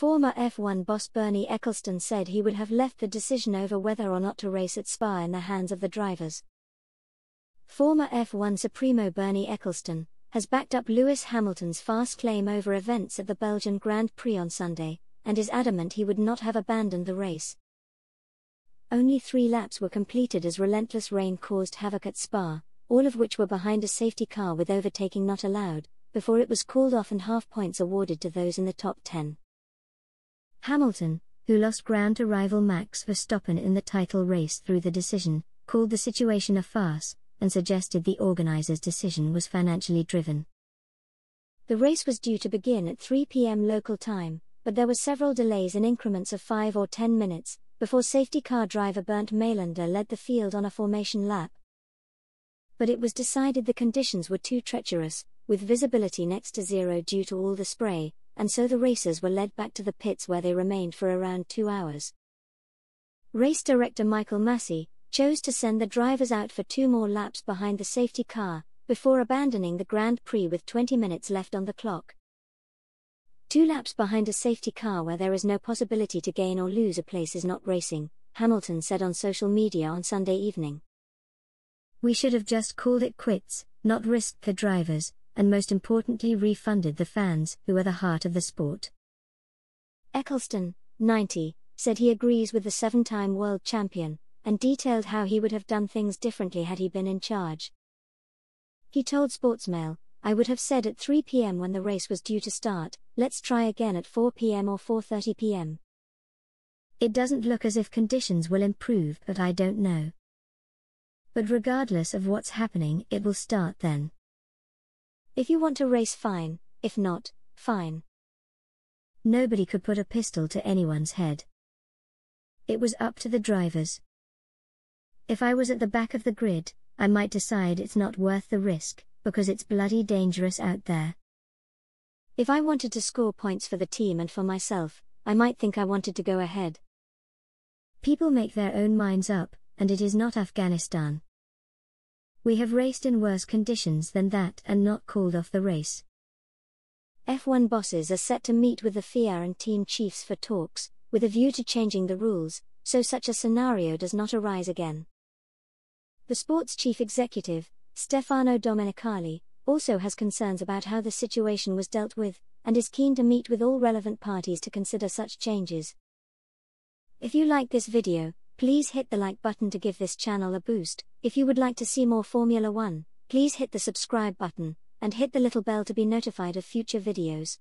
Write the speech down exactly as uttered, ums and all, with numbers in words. Former F one boss Bernie Ecclestone said he would have left the decision over whether or not to race at Spa in the hands of the drivers. Former F one Supremo Bernie Ecclestone has backed up Lewis Hamilton's fast claim over events at the Belgian Grand Prix on Sunday, and is adamant he would not have abandoned the race. Only three laps were completed as relentless rain caused havoc at Spa, all of which were behind a safety car with overtaking not allowed, before it was called off and half points awarded to those in the top ten. Hamilton, who lost ground to rival Max Verstappen in the title race through the decision, called the situation a farce, and suggested the organisers' decision was financially driven. The race was due to begin at three p m local time, but there were several delays in increments of five or ten minutes, before safety car driver Bernd Meylander led the field on a formation lap. But it was decided the conditions were too treacherous, with visibility next to zero due to all the spray, and so the racers were led back to the pits where they remained for around two hours. Race director Michael Masi chose to send the drivers out for two more laps behind the safety car, before abandoning the Grand Prix with twenty minutes left on the clock. Two laps behind a safety car where there is no possibility to gain or lose a place is not racing, Hamilton said on social media on Sunday evening. "We should have just called it quits, not risked the drivers, and most importantly refunded the fans who are the heart of the sport." Ecclestone, ninety, said he agrees with the seven-time world champion, and detailed how he would have done things differently had he been in charge. He told Sportsmail, "I would have said at three p m when the race was due to start, let's try again at four p m or four thirty p m. It doesn't look as if conditions will improve, but I don't know. But regardless of what's happening, it will start then. If you want to race, fine; if not, fine. Nobody could put a pistol to anyone's head. It was up to the drivers. If I was at the back of the grid, I might decide it's not worth the risk, because it's bloody dangerous out there. If I wanted to score points for the team and for myself, I might think I wanted to go ahead. People make their own minds up, and it is not Afghanistan. We have raced in worse conditions than that and not called off the race." F one bosses are set to meet with the F I A and team chiefs for talks, with a view to changing the rules, so such a scenario does not arise again. The sports chief executive, Stefano Domenicali, also has concerns about how the situation was dealt with, and is keen to meet with all relevant parties to consider such changes. If you like this video, please hit the like button to give this channel a boost. If you would like to see more Formula One, please hit the subscribe button, and hit the little bell to be notified of future videos.